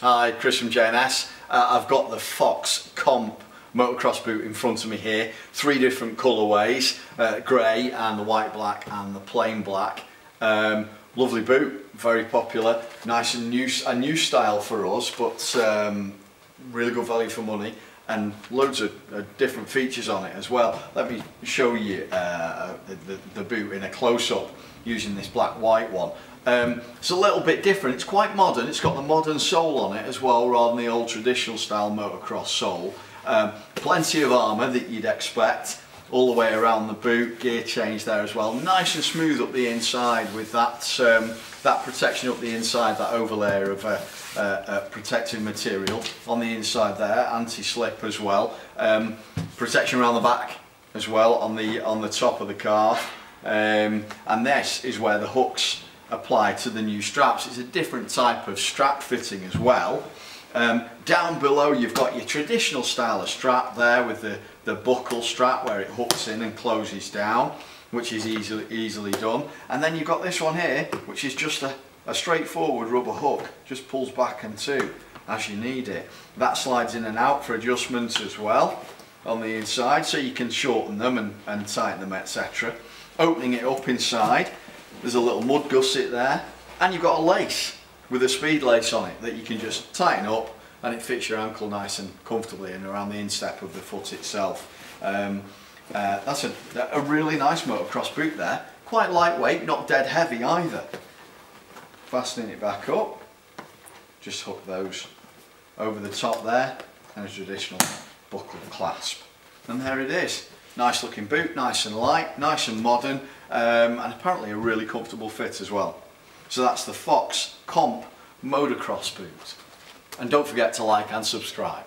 Hi, Chris from J&S. I've got the Fox Comp motocross boot in front of me here. Three different colourways, grey and the white black and the plain black. Lovely boot, very popular, nice and new style for us, but really good value for money and loads of different features on it as well. Let me show you the boot in a close-up using this black-white one. It's a little bit different, it's quite modern, it's got the modern sole on it as well rather than the old traditional style motocross sole. Plenty of armour that you'd expect all the way around the boot, gear change there as well. Nice and smooth up the inside with that, that protection up the inside, that overlayer of protective material on the inside there, anti-slip as well. Protection around the back as well on the top of the calf. And this is where the hooks apply to the new straps. It's a different type of strap fitting as well. Down below you've got your traditional style of strap there with the buckle strap where it hooks in and closes down, which is easily done, and then you've got this one here which is just a straightforward rubber hook, just pulls back and to as you need it. That slides in and out for adjustments as well on the inside, so you can shorten them and tighten them, etc. Opening it up inside, there's a little mud gusset there, and you've got a lace with a speed lace on it that you can just tighten up and it fits your ankle nice and comfortably and around the instep of the foot itself. That's a really nice motocross boot there, quite lightweight, not dead heavy either. Fastening it back up, just hook those over the top there and a traditional buckle clasp. And there it is, nice looking boot, nice and light, nice and modern, and apparently a really comfortable fit as well. So that's the Fox Comp motocross boot. And don't forget to like and subscribe.